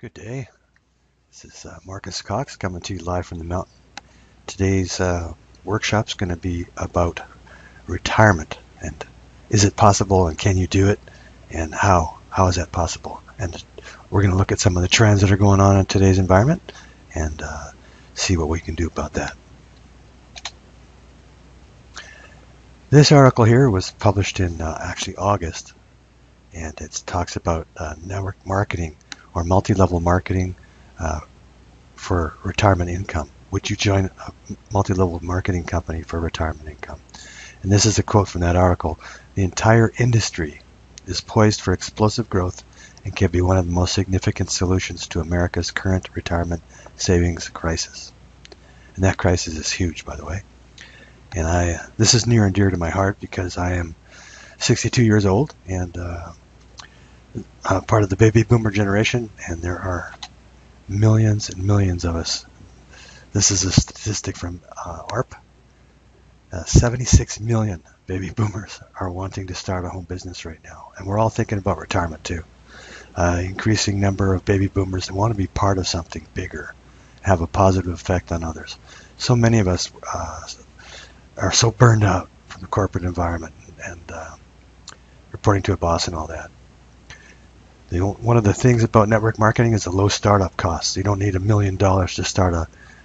Good day. This is Marcus Cox coming to you live from the mountain. Today's workshop is going to be about retirement and is it possible and can you do it and how is that possible? And we're going to look at some of the trends that are going on in today's environment and see what we can do about that. This article here was published in actually August, and it talks about network marketing or multi-level marketing for retirement income. Would you join a multi-level marketing company for retirement income? And this is a quote from that article. The entire industry is poised for explosive growth and can be one of the most significant solutions to America's current retirement savings crisis. And that crisis is huge, by the way. And this is near and dear to my heart because I am 62 years old and part of the baby boomer generation, and there are millions and millions of us. This is a statistic from ARP. 76 million baby boomers are wanting to start a home business right now, and we're all thinking about retirement too. Increasing number of baby boomers that want to be part of something bigger, have a positive effect on others. So many of us are so burned out from the corporate environment and reporting to a boss and all that. One of the things about network marketing is the low startup costs. You don't need $1 million to start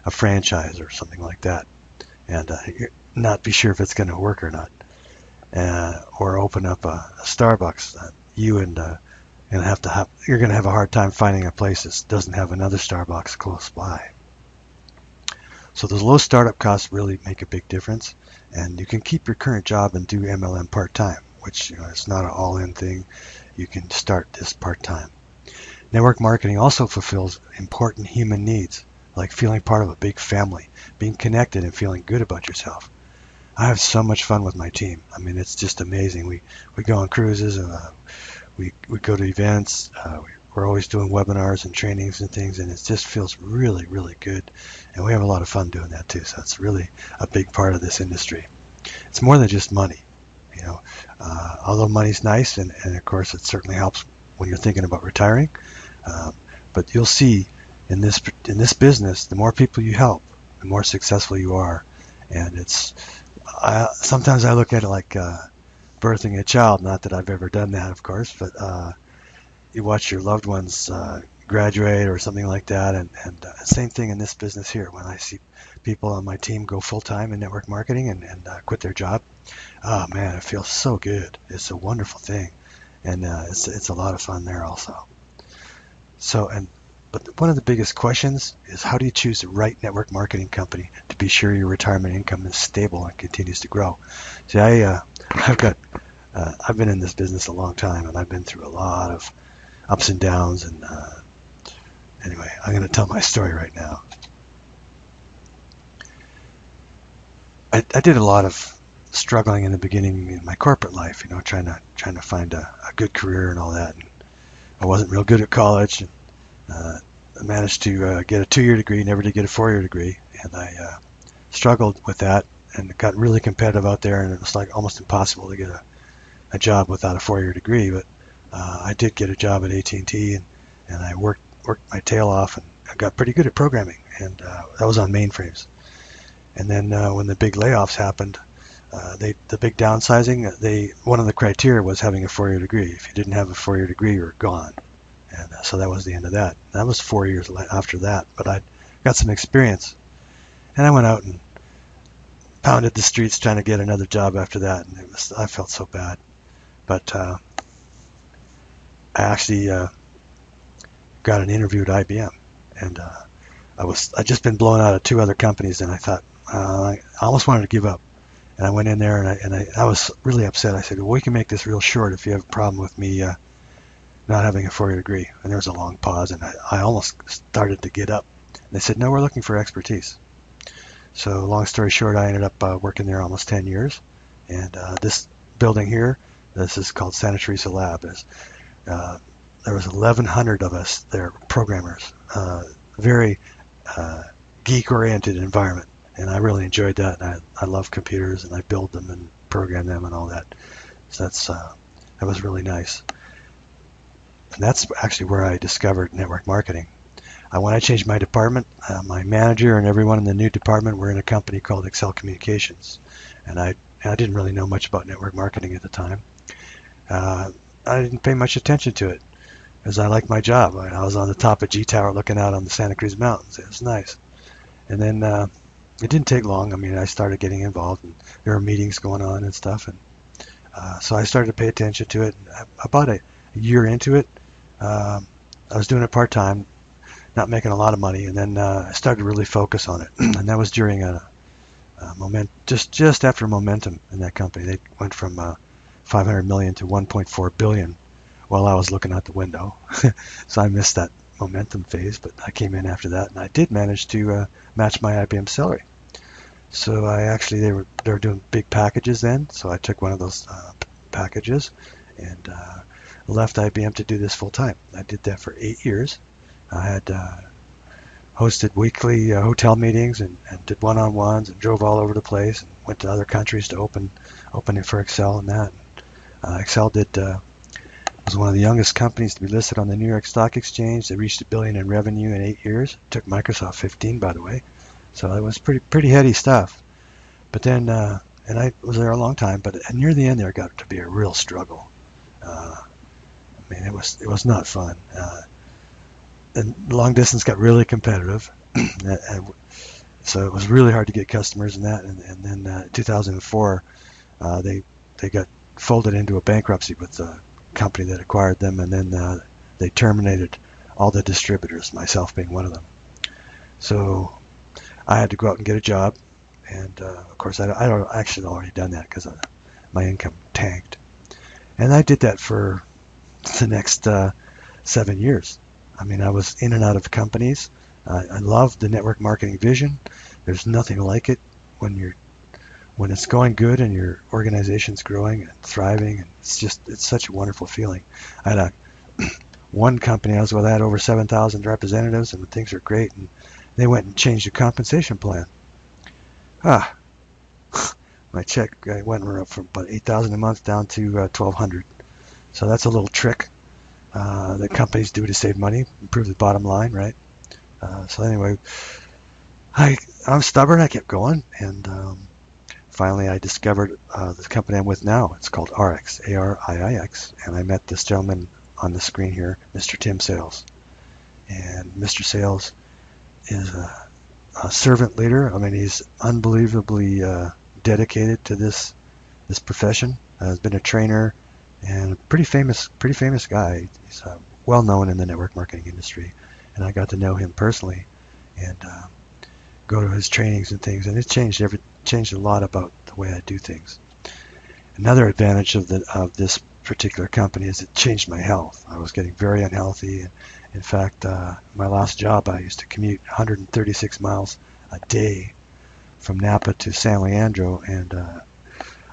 a franchise or something like that, and you're not be sure if it's going to work or not, or open up a Starbucks. You're going to have a hard time finding a place that doesn't have another Starbucks close by. So those low startup costs really make a big difference, and you can keep your current job and do MLM part time, which it's not an all-in thing. You can start this part-time. Network marketing also fulfills important human needs, like feeling part of a big family, being connected, and feeling good about yourself. I have so much fun with my team. I mean, it's just amazing. We go on cruises, we go to events, we're always doing webinars and trainings and things, and it just feels really, really good. And we have a lot of fun doing that too, so it's really a big part of this industry. It's more than just money. Although money's nice, and of course it certainly helps when you're thinking about retiring, but you'll see in this business, the more people you help, the more successful you are. And sometimes I look at it like birthing a child. Not that I've ever done that, of course, but you watch your loved ones graduate or something like that, and same thing in this business here. When I see people on my team go full-time in network marketing and quit their job, oh man, it feels so good. It's a wonderful thing, and it's a lot of fun there also. But one of the biggest questions is, how do you choose the right network marketing company to be sure your retirement income is stable and continues to grow? See, I've been in this business a long time, and I've been through a lot of ups and downs, and anyway, I'm going to tell my story right now. I did a lot of struggling in the beginning in my corporate life, trying to find a good career and all that. And I wasn't real good at college, and I managed to get a 2-year degree, never did get a 4-year degree, and I struggled with that, and it got really competitive out there, and it was like almost impossible to get a job without a 4-year degree. But I did get a job at AT&T, and I worked my tail off, and I got pretty good at programming, and that was on mainframes. And then when the big layoffs happened, the big downsizing, one of the criteria was having a 4-year degree. If you didn't have a 4-year degree, you were gone, and so that was the end of that. That was 4 years after that, but I got some experience, and I went out and pounded the streets trying to get another job after that, and I felt so bad, but. I actually got an interview at IBM, and I'd just been blown out of 2 other companies, and I thought I almost wanted to give up. And I went in there, and I was really upset. I said, "Well, we can make this real short if you have a problem with me not having a 4-year degree." And there was a long pause, and I almost started to get up. And they said, "No, we're looking for expertise." So, long story short, I ended up working there almost 10 years, and this building here, this is called Santa Teresa Lab. There was 1,100 of us there, programmers, very geek-oriented environment, and I really enjoyed that. And I love computers, and I build them and program them and all that. So that was really nice. And that's actually where I discovered network marketing. When I changed my department, my manager and everyone in the new department were in a company called Excel Communications. And I didn't really know much about network marketing at the time. I didn't pay much attention to it, as I liked my job. I was on the top of G Tower looking out on the Santa Cruz Mountains. It was nice. And then it didn't take long. I mean, I started getting involved, and there were meetings going on and stuff. And so I started to pay attention to it. About a year into it, I was doing it part-time, not making a lot of money. And then I started to really focus on it. And that was during just after momentum in that company. They went from $500 million to $1.4 billion while I was looking out the window. So I missed that momentum phase, but I came in after that, and I did manage to match my IBM salary. So I actually, they were doing big packages then, so I took one of those packages and left IBM to do this full time. I did that for 8 years. I had hosted weekly hotel meetings and did one-on-ones and drove all over the place and went to other countries to open it for Excel and that. Excel was one of the youngest companies to be listed on the New York Stock Exchange. They reached $1 billion in revenue in 8 years. It took Microsoft 15, by the way. So it was pretty heady stuff. But then, and I was there a long time, but near the end there got to be a real struggle. I mean, it was not fun. And long distance got really competitive. So it was really hard to get customers and that. And then 2004, they got folded into a bankruptcy with company that acquired them, and then they terminated all the distributors, myself being one of them. So I had to go out and get a job, and of course I actually already done that because my income tanked, and I did that for the next 7 years. I mean, I was in and out of companies. I love the network marketing vision. There's nothing like it when it's going good and your organization's growing and thriving, and it's such a wonderful feeling. I had one company I was with, I had over 7,000 representatives, and things were great, and they went and changed the compensation plan. My check went up from about $8,000 a month down to $1,200. So that's a little trick that companies do to save money, improve the bottom line, right? So anyway, I'm stubborn. I kept going, and finally, I discovered the company I'm with now. It's called ARIIX, A-R-I-I-X, and I met this gentleman on the screen here, Mr. Tim Sales. And Mr. Sales is a servant leader. I mean, he's unbelievably dedicated to this profession. He's been a trainer and a pretty famous guy. He's well known in the network marketing industry, and I got to know him personally and go to his trainings and things, and it changed a lot about the way I do things. Another advantage of this particular company is it changed my health. I was getting very unhealthy, and in fact, my last job, I used to commute 136 miles a day from Napa to San Leandro, and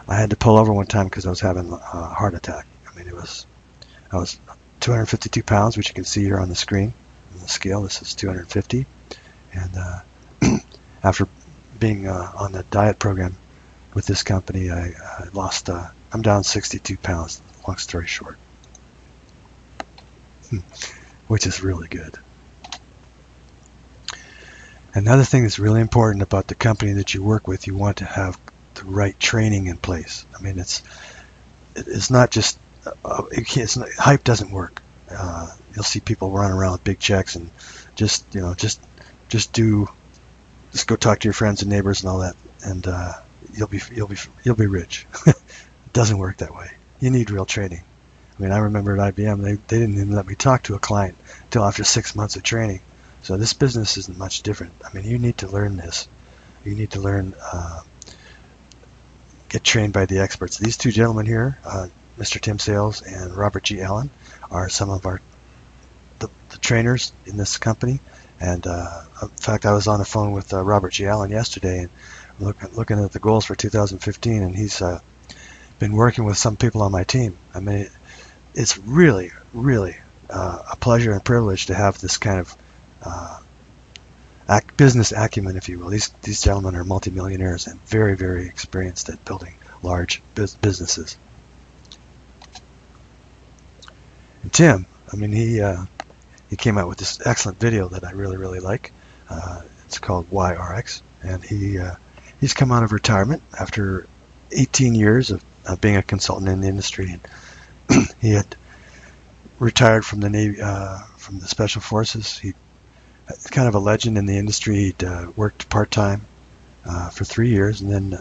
I had to pull over one time because I was having a heart attack. I mean, I was 252 pounds, which you can see here on the screen on the scale. This is 250, and after being on the diet program with this company, I lost, I'm down 62 pounds, long story short, which is really good. Another thing that's really important about the company that you work with, you want to have the right training in place. I mean, it's not just, hype doesn't work. You'll see people running around with big checks and just go talk to your friends and neighbors and all that, and you'll be rich. It doesn't work that way. You need real training. I mean, I remember at IBM, they didn't even let me talk to a client until after 6 months of training. So this business isn't much different. I mean, you need to learn this. You need to learn, get trained by the experts. These two gentlemen here, Mr. Tim Sales and Robert G. Allen, are some of the trainers in this company. And in fact, I was on the phone with Robert G. Allen yesterday, and looking at the goals for 2015, and he's been working with some people on my team. I mean, it's really, really a pleasure and privilege to have this kind of business acumen, if you will. These gentlemen are multimillionaires and very, very experienced at building large businesses. And Tim, I mean, he came out with this excellent video that I really, really like. It's called Why RX, and he's come out of retirement after 18 years of being a consultant in the industry, and he had retired from the Navy, from the Special Forces. He's kind of a legend in the industry. He'd worked part-time for 3 years, and then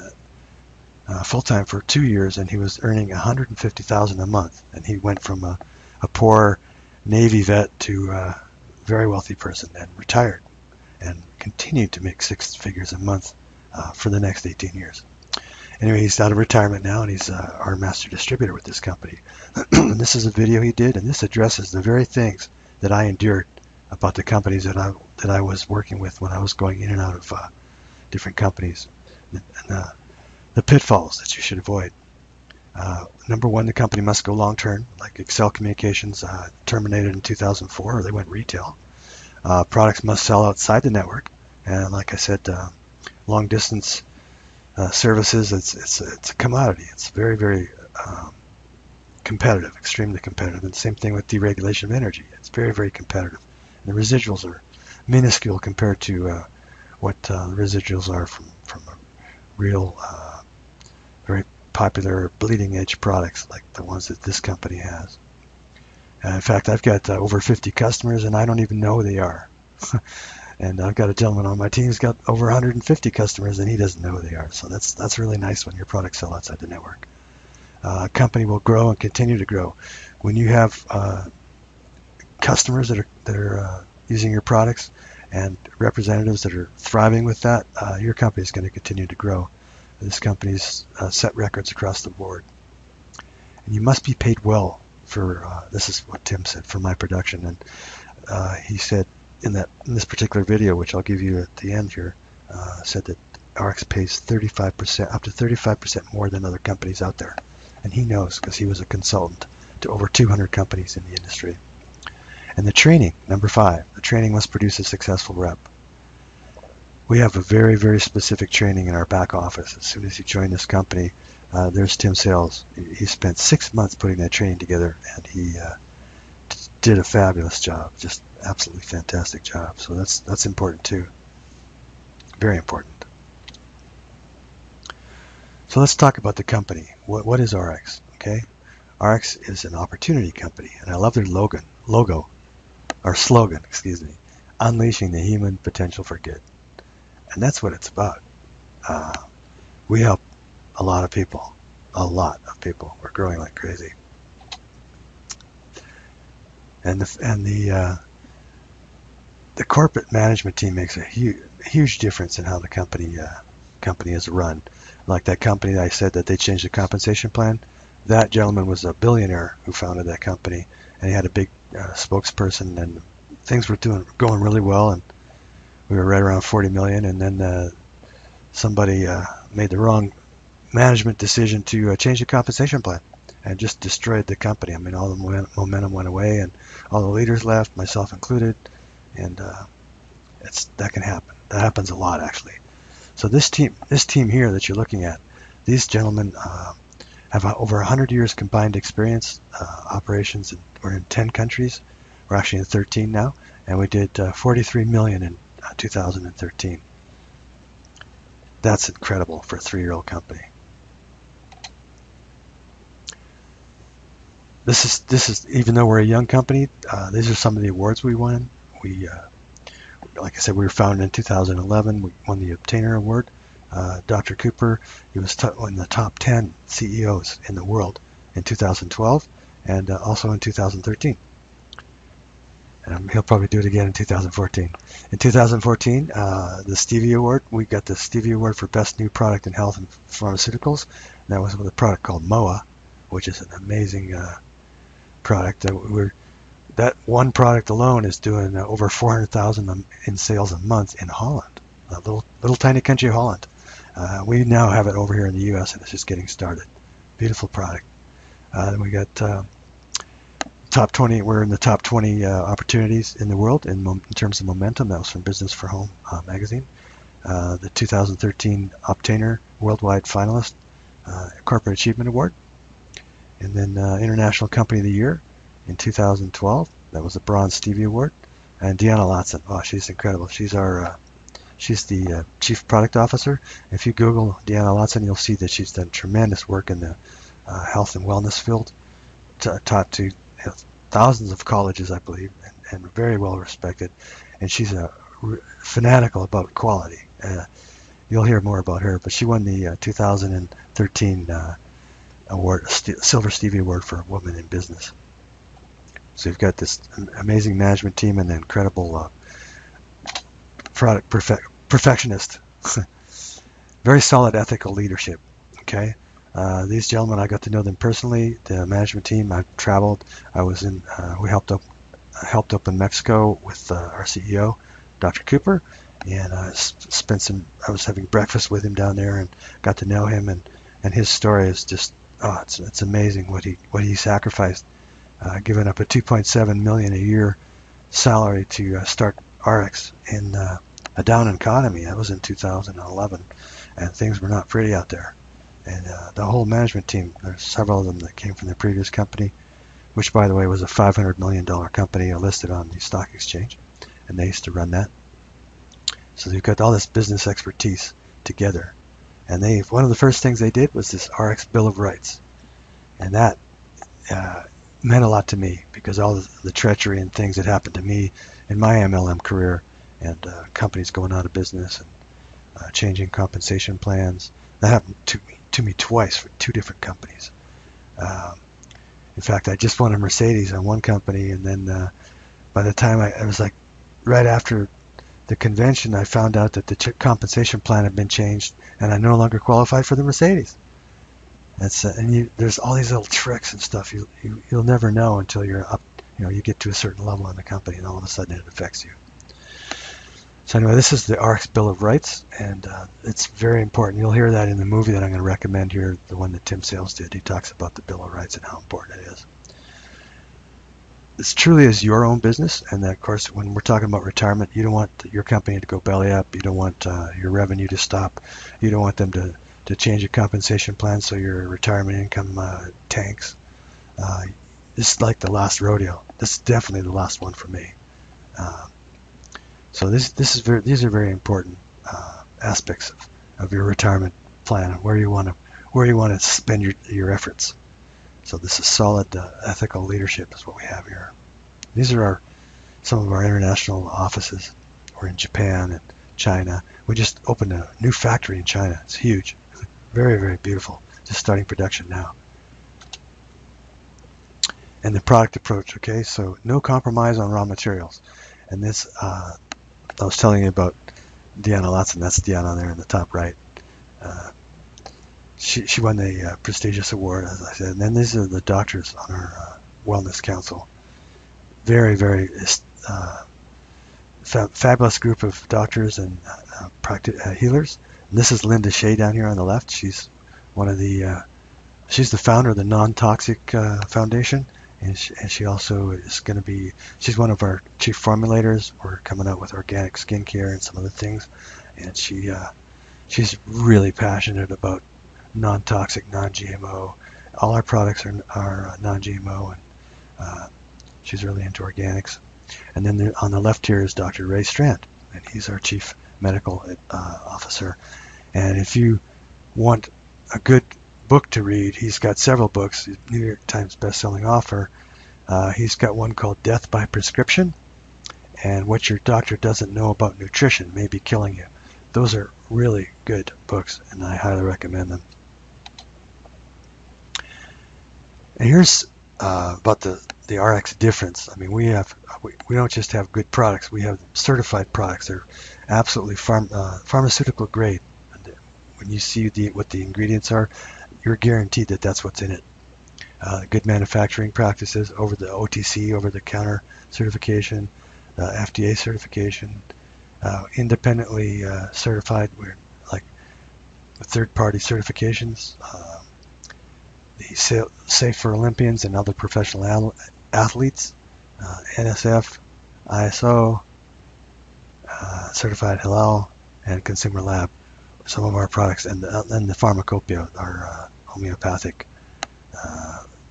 full-time for 2 years, and he was earning $150,000 a month, and he went from a poor Navy vet to a very wealthy person, and retired and continued to make six figures a month for the next 18 years. Anyway, he's out of retirement now, and he's our master distributor with this company. And this is a video he did, and this addresses the very things that I endured about the companies that I was working with when I was going in and out of different companies, and the pitfalls that you should avoid. Number one, the company must go long-term, like Excel Communications terminated in 2004, or they went retail. Products must sell outside the network, and like I said, long-distance services, it's a commodity. It's very, very competitive, extremely competitive. And same thing with deregulation of energy. It's very, very competitive. And the residuals are minuscule compared to what the residuals are from a real, very popular bleeding-edge products like the ones that this company has. And in fact, I've got over 50 customers, and I don't even know who they are. And I've got a gentleman on my team who's got over 150 customers, and he doesn't know who they are. So that's really nice when your products sell outside the network. A company will grow and continue to grow. When you have customers that are using your products and representatives that are thriving with that, your company is going to continue to grow. This company's set records across the board. And you must be paid well for, this is what Tim said, for my production. And he said, in this particular video, which I'll give you at the end here, said that RX pays 35%, up to 35% more than other companies out there, and he knows because he was a consultant to over 200 companies in the industry. And the training, number five, the training must produce a successful rep. We have a very, very specific training in our back office. As soon as you join this company, there's Tim Sales. He spent 6 months putting that training together, and he did a fabulous job, just absolutely fantastic job. So that's important too, very important. So let's talk about the company. What is RX? Okay, RX is an opportunity company, and I love their slogan, excuse me, unleashing the human potential for good. And that's what it's about. We help a lot of people. We're growing like crazy. And the corporate management team makes a huge difference in how the company is run. Like that company that I said that they changed the compensation plan, that gentleman was a billionaire who founded that company, and he had a big spokesperson, and things were going really well, and we were right around 40 million, and then somebody made the wrong management decision to change the compensation plan and just destroyed the company. I mean, all the momentum went away, and all the leaders left, myself included, and that can happen. That happens a lot, actually. So this team here that you're looking at, these gentlemen have over 100 years combined experience, operations, and we're in 10 countries. We're actually in 13 now, and we did 43 million in 2013. That's incredible for a 3-year-old company. This is even though we're a young company, these are some of the awards we won. We, like I said, we were founded in 2011. We won the Obtainer Award. Dr. Cooper, he was in the top 10 CEOs in the world in 2012, and also in 2013. And he'll probably do it again in 2014. In 2014, the Stevie Award, we got the Stevie Award for Best New Product in Health and Pharmaceuticals. And that was with a product called MOA, which is an amazing product. That one product alone is doing over 400,000 in sales a month in Holland, a little tiny country, Holland. We now have it over here in the U.S., and it's just getting started. Beautiful product. We got top 20. We're in the top 20 opportunities in the world in terms of momentum. That was from Business for Home magazine. The 2013 Obtainer Worldwide Finalist Corporate Achievement Award, and then International Company of the Year in 2012, That was the Bronze Stevie Award. And Deanna Latsen. Oh, she's incredible. She's our she's the Chief Product Officer. If you Google Deanna Latsen, you'll see that she's done tremendous work in the health and wellness field, taught to thousands of colleges, I believe, and very well respected. And she's a fanatical about quality. You'll hear more about her, but she won the 2013 award, Silver Stevie Award for Women in Business. So you've got this amazing management team and an incredible product perfectionist. Very solid ethical leadership. Okay, these gentlemen, I got to know them personally. The management team, I've traveled. I was in. We helped up in Mexico with our CEO, Dr. Cooper, and spent some. I was having breakfast with him down there and got to know him. And his story is just it's amazing what he sacrificed. Giving up a $2.7 million a year salary to start ARIIX in a down economy. That was in 2011, and things were not pretty out there. And the whole management team, there's several of them that came from the previous company, which, by the way, was a $500 million company listed on the stock exchange, and they used to run that. So they've got all this business expertise together. And they, one of the first things they did was this ARIIX Bill of Rights, and that meant a lot to me because all the treachery and things that happened to me in my MLM career and companies going out of business and changing compensation plans. That happened to me twice for two different companies. In fact, I just won a Mercedes on one company, and then by the time I was like right after the convention, I found out that the compensation plan had been changed and I no longer qualified for the Mercedes. And there's all these little tricks and stuff you'll never know until you're up, you get to a certain level in the company, and all of a sudden it affects you. So anyway, this is the ARIIX Bill of Rights, and it's very important. You'll hear that in the movie that I'm going to recommend here, the one that Tim Sales did. He talks about the Bill of Rights and how important it is. This truly is your own business, and of course, when we're talking about retirement, you don't want your company to go belly up. You don't want your revenue to stop. You don't want them to change your compensation plan so your retirement income tanks. This is like the last rodeo. This is definitely the last one for me. So these are very important aspects of your retirement plan and where you want to spend your efforts. So this is solid ethical leadership is what we have here. These are some of our international offices. We're in Japan and China. We just opened a new factory in China. It's huge. Very, very beautiful. Just starting production now. And the product approach, okay? So no compromise on raw materials. And this, I was telling you about Deanna Latsen. That's Deanna there in the top right. She won the prestigious award, as I said. And then these are the doctors on our wellness council. Very, very fabulous group of doctors and healers. This is Linda Shea down here on the left. She's one of the she's the founder of the Non-Toxic Foundation, and she also is going to be. She's one of our chief formulators. We're coming out with organic skincare and some other things, and she's really passionate about non-toxic, non-GMO. All our products are non-GMO, and she's really into organics. And then on the left here is Dr. Ray Strand, and he's our chief medical officer. And if you want a good book to read, he's got several books. He's New York Times best-selling author. He's got one called Death by Prescription, and What Your Doctor Doesn't Know About Nutrition May Be Killing You. Those are really good books, and I highly recommend them. And here's about the ARIIX difference. I mean, we don't just have good products. We have certified products. They're absolutely pharmaceutical grade. And when you see what the ingredients are, you're guaranteed that that's what's in it. Good manufacturing practices over the OTC, over-the-counter certification, FDA certification, independently certified. We're like third-party certifications. The Safe for Olympians and other professional athletes, NSF, ISO, Certified Halal, and Consumer Lab. Some of our products, and the Pharmacopeia, our homeopathic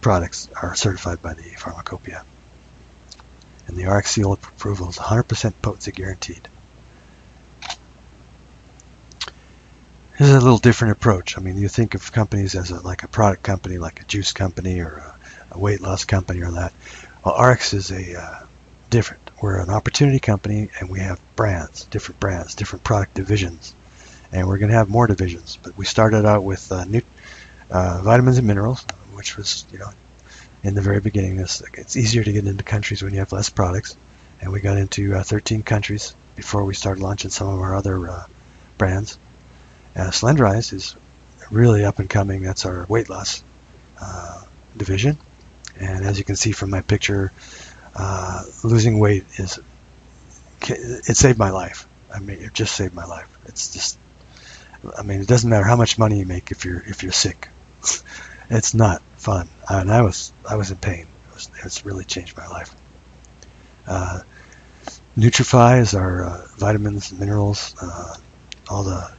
products, are certified by the Pharmacopeia. and the ARIIX seal approval is 100% potency guaranteed. This is a little different approach. I mean, you think of companies as like a product company, like a juice company or a weight loss company or that. Well, ARIIX is different. We're an opportunity company, and we have brands, different product divisions, and we're going to have more divisions. But we started out with vitamins and minerals, which was, you know, in the very beginning. It's easier to get into countries when you have less products, and we got into 13 countries before we started launching some of our other brands. Slenderize is really up and coming. That's our weight loss division, and as you can see from my picture, losing weight it saved my life. I mean, it just saved my life. It's just, I mean, it doesn't matter how much money you make if you're sick. It's not fun, and I was in pain. It's really changed my life. Nutrify is our vitamins and minerals, all the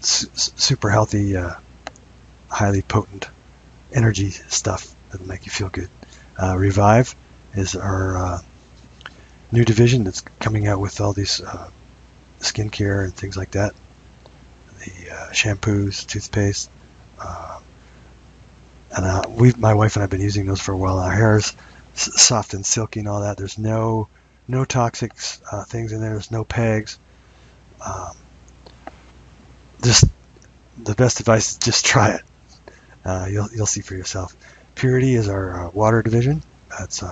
super healthy, highly potent energy stuff that'll make you feel good. Revive is our new division that's coming out with all these skincare and things like that. The shampoos, toothpaste, and my wife and I have been using those for a while. Our hair's soft and silky and all that. There's no toxic things in there. There's no pegs. Just the best advice is just try it. You'll see for yourself. Purity is our water division. That's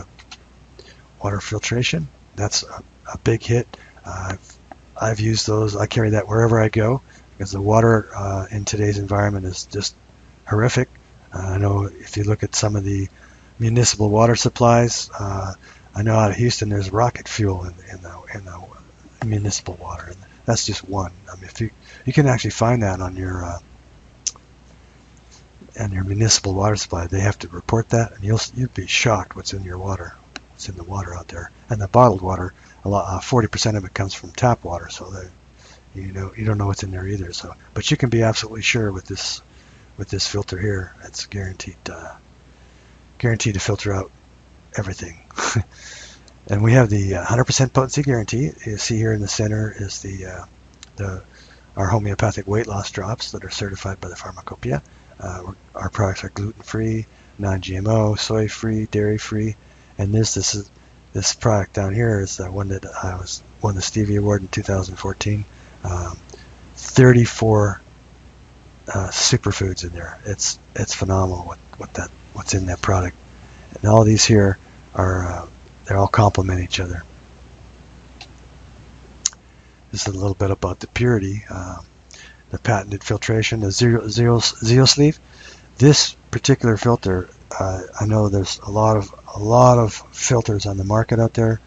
water filtration. That's a big hit. I've used those. I carry that wherever I go because the water in today's environment is just horrific. I know if you look at some of the municipal water supplies, I know out of Houston there's rocket fuel in the municipal water. That's just one. I mean, if you can actually find that on your municipal water supply. They have to report that, and you'd be shocked what's in your water, what's in the water out there. And the bottled water, a lot, 40% of it comes from tap water, so you don't know what's in there either. So, but you can be absolutely sure with this filter here, it's guaranteed to filter out everything. And we have the 100% potency guarantee. You see here in the center is our homeopathic weight loss drops that are certified by the Pharmacopeia. Our products are gluten-free, non-GMO, soy-free, dairy-free, and this product down here is the one that won the Stevie Award in 2014. 34 superfoods in there. It's phenomenal what's in that product, and all these here are. They all complement each other. This is a little bit about the Purity, the patented filtration, the zero sleeve. This particular filter, I know there's a lot of filters on the market out there,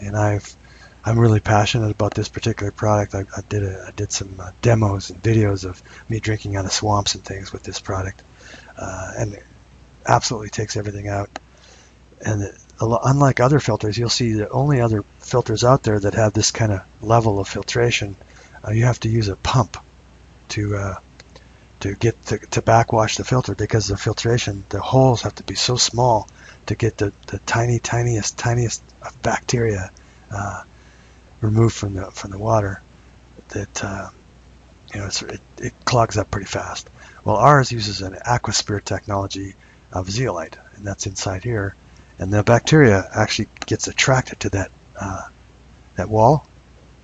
and I'm really passionate about this particular product. I did some demos and videos of me drinking out of swamps and things with this product, and it absolutely takes everything out. And unlike other filters, you'll see the only other filters out there that have this kind of level of filtration, you have to use a pump to get to backwash the filter, because the filtration, the holes have to be so small to get the tiniest of bacteria removed from the water, that you know, it clogs up pretty fast. Well, ours uses an aquasphere technology of zeolite, and that's inside here. And the bacteria actually gets attracted to that wall,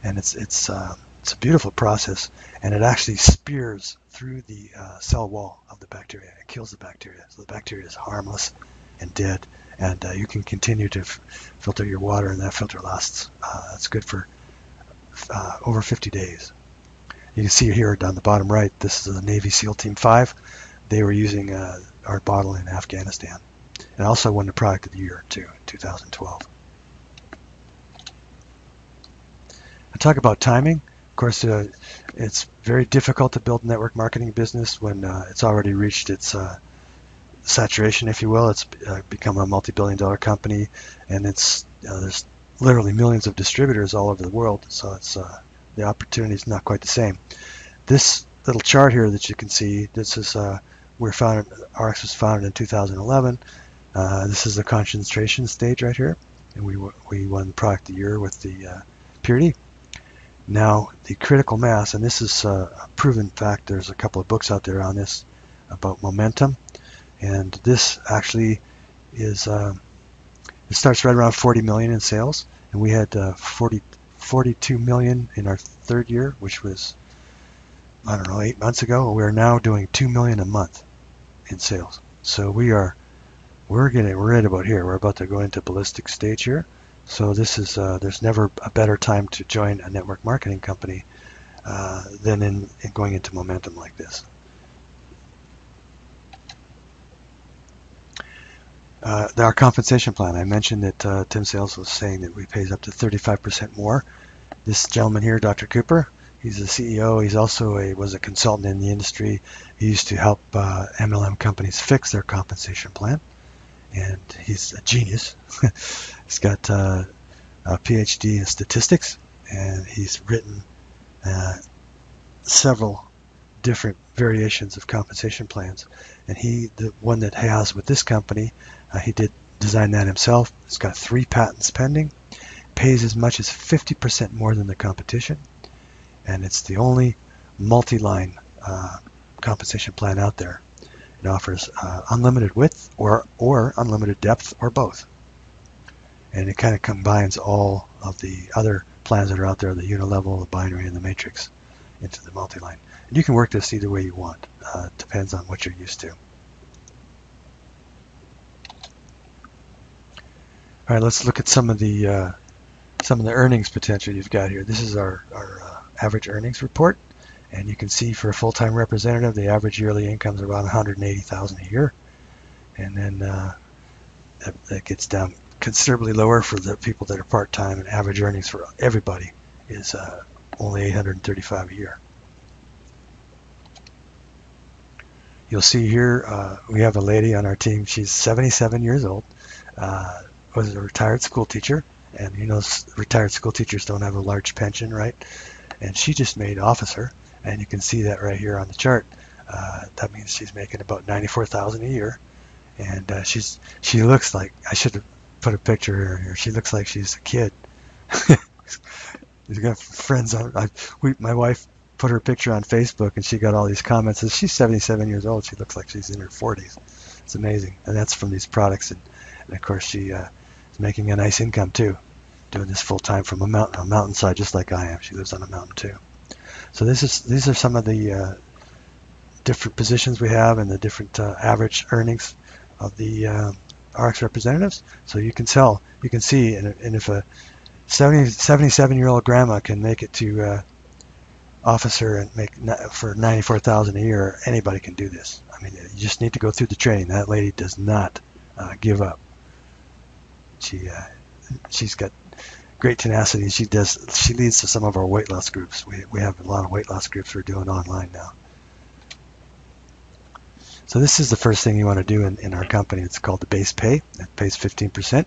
and it's a beautiful process, and it actually spears through the cell wall of the bacteria. It kills the bacteria, so the bacteria is harmless and dead, and you can continue to filter your water, and that filter lasts. It's good for over 50 days. You can see here down the bottom right, this is the Navy SEAL Team 5. They were using our bottle in Afghanistan. And also won the Product of the Year too, in 2012. I talk about timing. Of course, it's very difficult to build a network marketing business when it's already reached its saturation, if you will. It's become a multi-billion-dollar company, and it's there's literally millions of distributors all over the world. So it's the opportunity is not quite the same. This little chart here that you can see, this is where ARIIX was founded in 2011. This is the concentration stage right here, and we won product of the year with the Purity. Now the critical mass, and this is a proven fact. There's a couple of books out there on this about momentum, and this actually is it starts right around 40 million in sales, and we had 42 million in our third year, which was, I don't know, 8 months ago. We are now doing 2 million a month in sales. So we're getting right about here. We're about to go into ballistic stage here. So this is there's never a better time to join a network marketing company than in going into momentum like this. Our compensation plan. I mentioned that Tim Sales was saying that we pay up to 35% more. This gentleman here, Dr. Cooper, he's the CEO. He's also was a consultant in the industry. He used to help MLM companies fix their compensation plan, and he's a genius. He's got a PhD in statistics, and he's written several different variations of compensation plans, and the one that he has with this company, he did design that himself. He's got 3 patents pending, pays as much as 50% more than the competition, and it's the only multi-line compensation plan out there. It offers unlimited width or unlimited depth or both, and it kind of combines all of the other plans that are out there, the unilevel, the binary, and the matrix, into the multi-line. And you can work this either way you want. It depends on what you're used to. All right, let's look at some of the earnings potential you've got here. This is our average earnings report, and you can see for a full-time representative, the average yearly income is around $180,000 a year, and then that gets down considerably lower for the people that are part-time, and average earnings for everybody is only $835 a year. You'll see here we have a lady on our team. She's 77 years old. Was a retired school teacher, and you know retired school teachers don't have a large pension, right? And she just made officer, and you can see that right here on the chart. That means she's making about $94,000 a year, and she looks like, I should have put a picture here. She looks like she's a kid. We've got friends on. My wife put her picture on Facebook, and she got all these comments. And she's 77 years old. She looks like she's in her 40s. It's amazing, and that's from these products. And of course, she is making a nice income too, doing this full time from a mountainside, just like I am. She lives on a mountain too. So these are some of the different positions we have, and the different average earnings of the ARIIX representatives. So you can see, and if a 77-year-old grandma can make it to officer and make for $94,000 a year, anybody can do this. I mean, you just need to go through the training. That lady does not give up. She's got great tenacity. She leads to some of our weight loss groups. We have a lot of weight loss groups we're doing online now. So this is the first thing you want to do in our company. It's called the base pay. It pays 15%.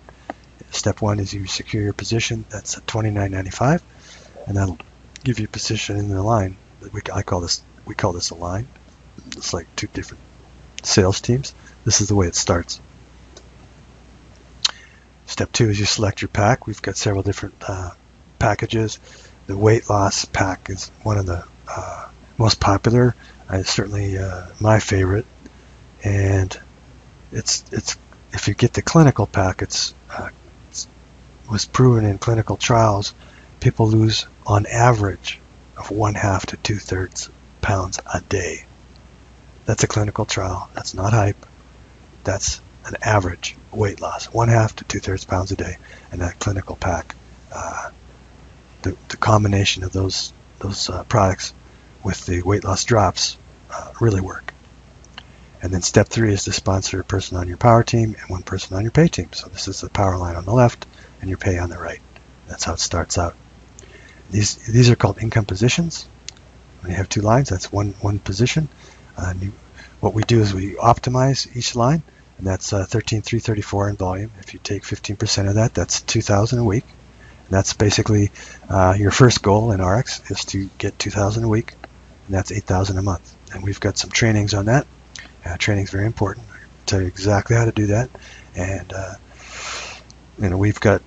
Step one is you secure your position. That's at $29.95, and that'll give you a position in the line. We call this a line. It's like 2 different sales teams. This is the way it starts. Step two is you select your pack. We've got several different packages. The weight loss pack is one of the most popular. It's certainly my favorite, and it's if you get the clinical pack, was proven in clinical trials, people lose on average of 1/2 to 2/3 pounds a day. That's a clinical trial. That's not hype. That's an average weight loss, 1/2 to 2/3 pounds a day. And that clinical pack, the combination of those products with the weight loss drops really work. And then step three is to sponsor a person on your power team and one person on your pay team. So this is the power line on the left and your pay on the right. That's how it starts out. These are called income positions. When you have 2 lines, that's one position. What we do is we optimize each line, and that's 13,334 in volume. If you take 15% of that, that's 2,000 a week. And that's basically your first goal in ARIIX is to get 2,000 a week, and that's 8,000 a month. And we've got some trainings on that. Training's very important. I'll tell you exactly how to do that, And you know, we do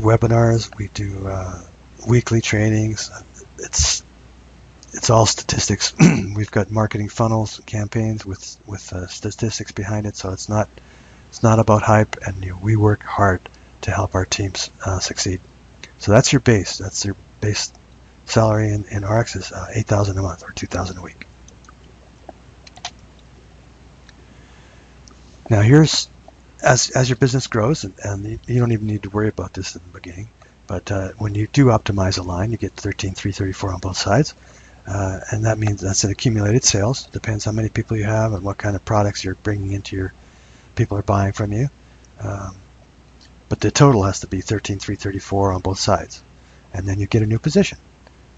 webinars, we do weekly trainings. It's all statistics. We've got marketing funnels, campaigns with statistics behind it. So it's not about hype, and we work hard to help our teams succeed. So that's your base. That's your base salary in ARIIX is $8,000 a month or $2,000 a week. Now here's as your business grows, and you don't even need to worry about this in the beginning. But when you do optimize a line, you get 13,334 on both sides. And that means that's an accumulated sales. Depends how many people you have and what kind of products you're bringing into your people are buying from you. But the total has to be 13,334 on both sides. And then you get a new position.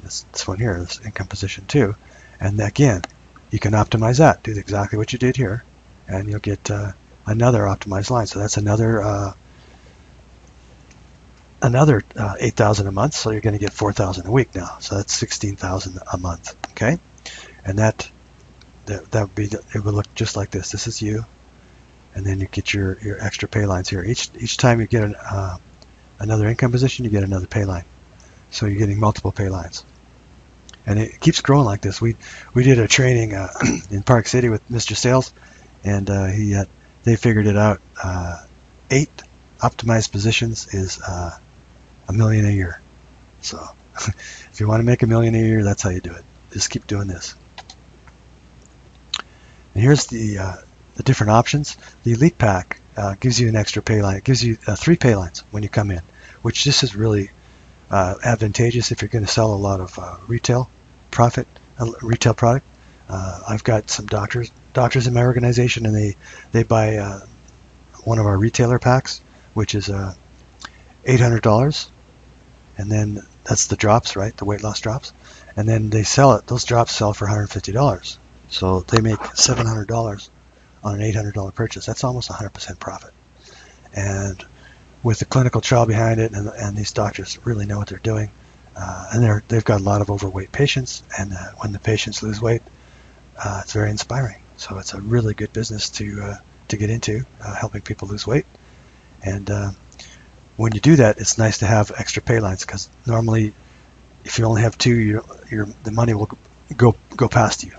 This one here is income position 2. And again, you can optimize that. Do exactly what you did here. And you'll get another optimized line. So that's another $8,000 a month, so you're going to get $4,000 a week now. So that's $16,000 a month, okay? And that would be it would look just like this. This is you, and then you get your extra pay lines here. Each time you get another income position, you get another pay line. So you're getting multiple pay lines, and it keeps growing like this. We did a training in Park City with Mr. Sales, and they figured it out. 8 optimized positions is $1 million a year. So if you want to make $1 million a year, that's how you do it. Just keep doing this. And here's the different options. The Elite Pack gives you an extra pay line. It gives you 3 pay lines when you come in, which this is really advantageous if you're going to sell a lot of retail product. I've got some doctors in my organization, and they buy one of our retailer packs, which is $800, and then that's the drops, right? The weight loss drops, and then they sell it. Those drops sell for $150, so they make $700 on an $800 purchase. That's almost 100% profit. And with the clinical trial behind it, and these doctors really know what they're doing, and they've got a lot of overweight patients. And when the patients lose weight, it's very inspiring. So it's a really good business to get into, helping people lose weight. And when you do that, it's nice to have extra pay lines, because normally, if you only have 2, the money will go past you.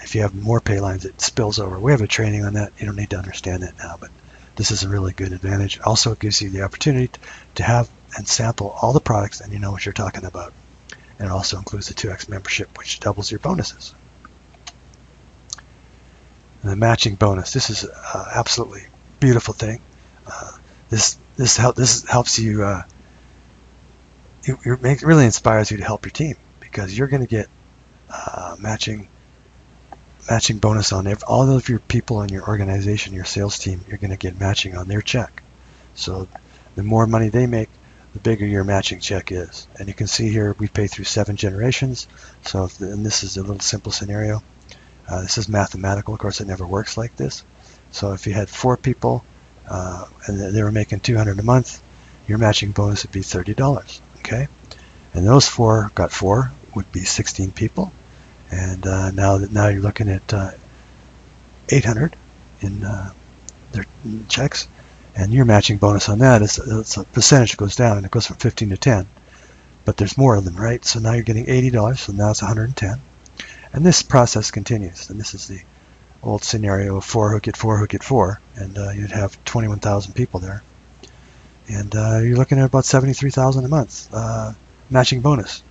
If you have more pay lines, it spills over. We have a training on that. You don't need to understand that now, but this is a really good advantage. Also, it gives you the opportunity to have and sample all the products, and you know what you're talking about. And it also includes the 2X membership, which doubles your bonuses. And the matching bonus. This is absolutely beautiful thing. This helps you. It really inspires you to help your team, because you're going to get matching bonus on all of your people in your organization, your sales team. You're going to get matching on their check. So the more money they make, the bigger your matching check is. And you can see here we pay through 7 generations. So and this is a little simple scenario. This is mathematical. Of course, it never works like this. So if you had 4 people, and they were making $200 a month, your matching bonus would be $30, okay? And those 4 got 4 would be 16 people, and now you're looking at 800 in their checks, and your matching bonus on that is it's a percentage that goes down, and it goes from 15 to 10, but there's more of them, right? So now you're getting $80, so now it's 110, and this process continues, and this is the old scenario of 4 who get 4 who get 4, and you'd have 21,000 people there, and you're looking at about $73,000 a month matching bonus,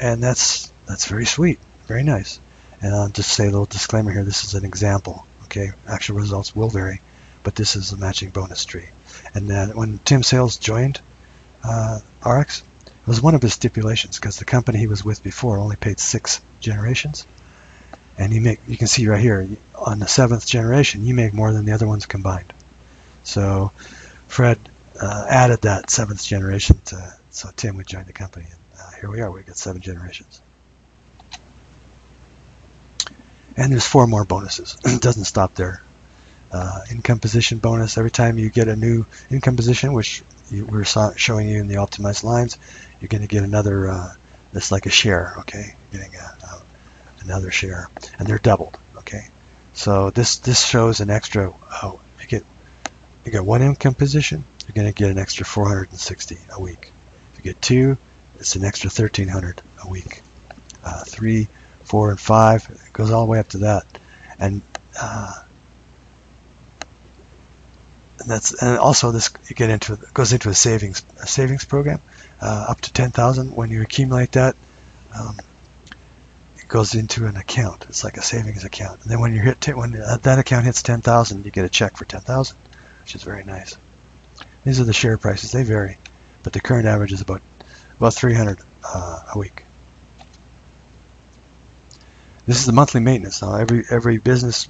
and that's very sweet, very nice. And I'll just say a little disclaimer here: this is an example, okay? Actual results will vary, but this is the matching bonus tree. And then when Tim Sales joined ARIIX, it was one of his stipulations, because the company he was with before only paid 6 generations. And you can see right here, on the 7th generation, you make more than the other ones combined. So Fred added that 7th generation, so Tim would join the company. And here we are, we got 7 generations. And there's 4 more bonuses. It doesn't stop there. Income position bonus, every time you get a new income position, which we're showing you in the optimized lines, you're going to get another, it's like a share, okay? You're getting another share, and they're doubled, okay? So this shows an extra, you get You got one income position, you're going to get an extra $460 a week. If you get two, it's an extra $1,300 a week. 3, 4, and 5, it goes all the way up to that. And also you get into goes into a savings program, up to $10,000. When you accumulate that, it goes into an account. It's like a savings account. And then when you that account hits $10,000, you get a check for $10,000, which is very nice. These are the share prices. They vary, but the current average is about $300 a week. This is the monthly maintenance. Now, every business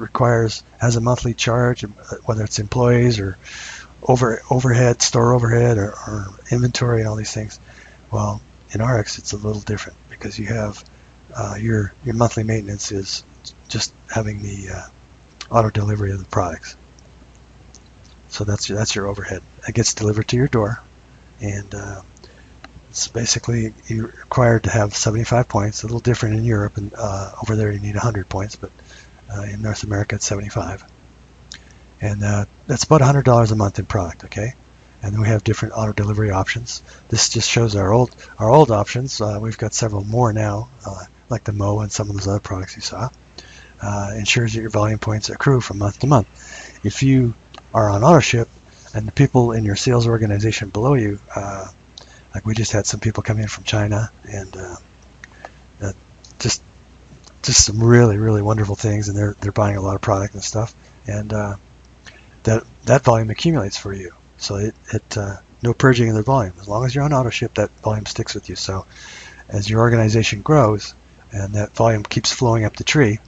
has a monthly charge, whether it's employees or overhead, store overhead, or inventory, and all these things. Well, in ARIIX, it's a little different because you have your monthly maintenance is just having the auto delivery of the products. So that's your overhead. It gets delivered to your door, and it's basically you're required to have 75 points. A little different in Europe, and over there you need 100 points, but in North America it's 75. And that's about $100 a month in product, okay? And then we have different auto delivery options. This just shows our old options. We've got several more now, like the MOA and some of those other products you saw. Ensures that your volume points accrue from month to month. If you are on auto ship, and the people in your sales organization below you, like we just had some people come in from China, and just some really, really wonderful things, and they're buying a lot of product and stuff, and that volume accumulates for you. So no purging of their volume. As long as you're on auto ship, that volume sticks with you. So as your organization grows and that volume keeps flowing up the tree,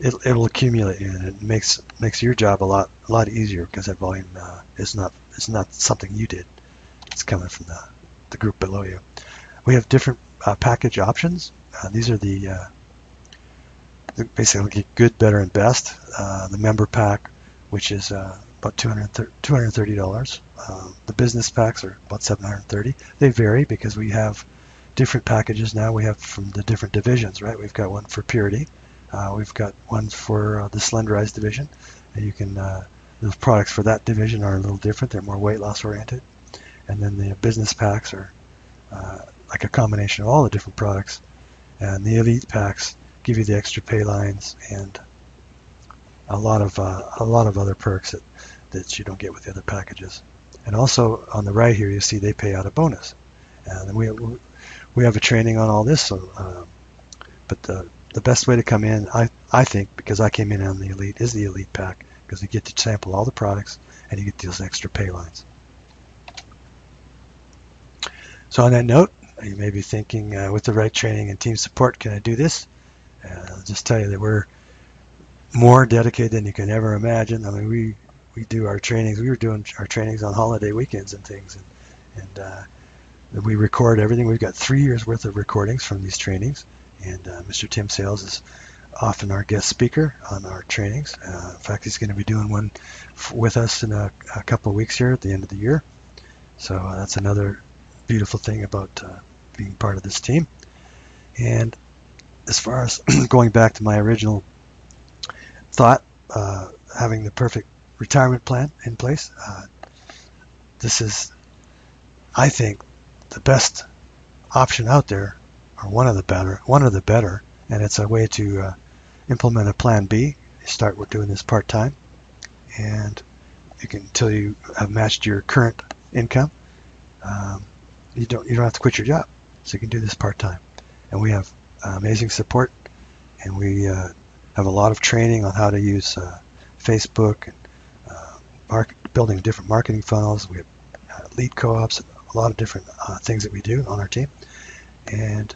it'll accumulate, and it makes your job a lot easier because that volume is not something you did. It's coming from the group below you. We have different package options. These are the basically good, better, and best. The member pack, which is about $230. The business packs are about $730. They vary because we have different packages now. We have from the different divisions, right? We've got one for Purity. We've got one for the Slenderize division. And you can those products for that division are a little different. They're more weight loss oriented. And then the business packs are like a combination of all the different products. And the elite packs give you the extra pay lines and a lot of other perks that you don't get with the other packages. And also on the right here, you see they pay out a bonus. And we have a training on all this. So, but the best way to come in, I think, because I came in on the elite, is the elite pack, because you get to sample all the products and you get those extra pay lines. So on that note, you may be thinking, with the right training and team support, can I do this? I'll just tell you that we're more dedicated than you can ever imagine. I mean, we do our trainings. We were doing our trainings on holiday weekends and things, and we record everything. We've got 3 years worth of recordings from these trainings, and Mr. Tim Sales is often our guest speaker on our trainings. In fact, he's going to be doing one with us in a couple of weeks here at the end of the year. So that's another beautiful thing about being part of this team. And as far as going back to my original thought, having the perfect retirement plan in place, this is, I think, the best option out there, or one of the better, and it's a way to implement a plan B. You start with doing this part-time, and you can, until you have matched your current income, you don't have to quit your job, so you can do this part-time. And we have amazing support, and we have a lot of training on how to use Facebook and building different marketing funnels. We have lead co-ops, a lot of different things that we do on our team, and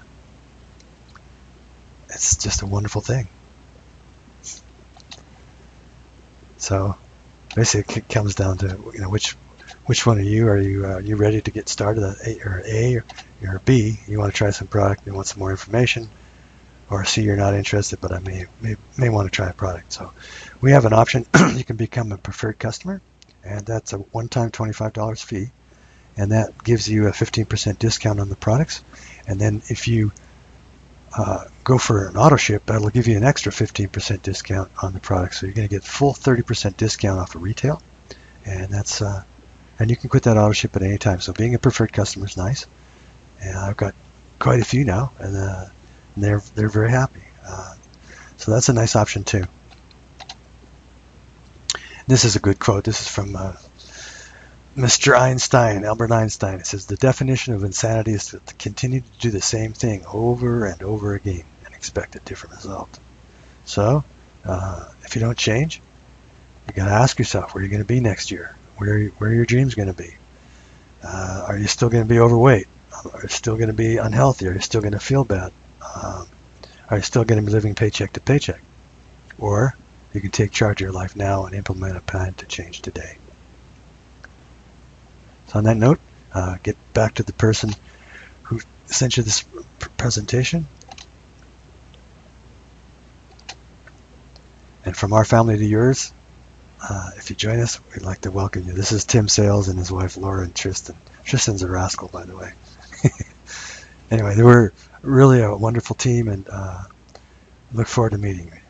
it's just a wonderful thing. So basically it comes down to, you know, which one of you are you ready to get started? Or A, or B? You want to try some product and want some more information, or C, you're not interested, but I may want to try a product. So we have an option. You can become a preferred customer, and that's a one-time $25 fee, and that gives you a 15% discount on the products. And then if you go for an auto ship, that'll give you an extra 15% discount on the product. So you're going to get full 30% discount off of retail, and that's and you can quit that auto ship at any time. So being a preferred customer is nice, and I've got quite a few now, and they're very happy. So that's a nice option too. This is a good quote. This is from Mr. Einstein, Albert Einstein. It says, "The definition of insanity is to continue to do the same thing over and over again and expect a different result." So if you don't change, you got to ask yourself, where are you going to be next year? Where are your dreams going to be? Are you still going to be overweight? Are you still going to be unhealthy? Are you still going to feel bad? Are you still going to be living paycheck to paycheck? Or you can take charge of your life now and implement a plan to change today. So on that note, get back to the person who sent you this presentation. And from our family to yours, if you join us, we'd like to welcome you. This is Tim Sales and his wife, Laura, and Tristan. Tristan's a rascal, by the way. Anyway, they were really a wonderful team, and look forward to meeting you.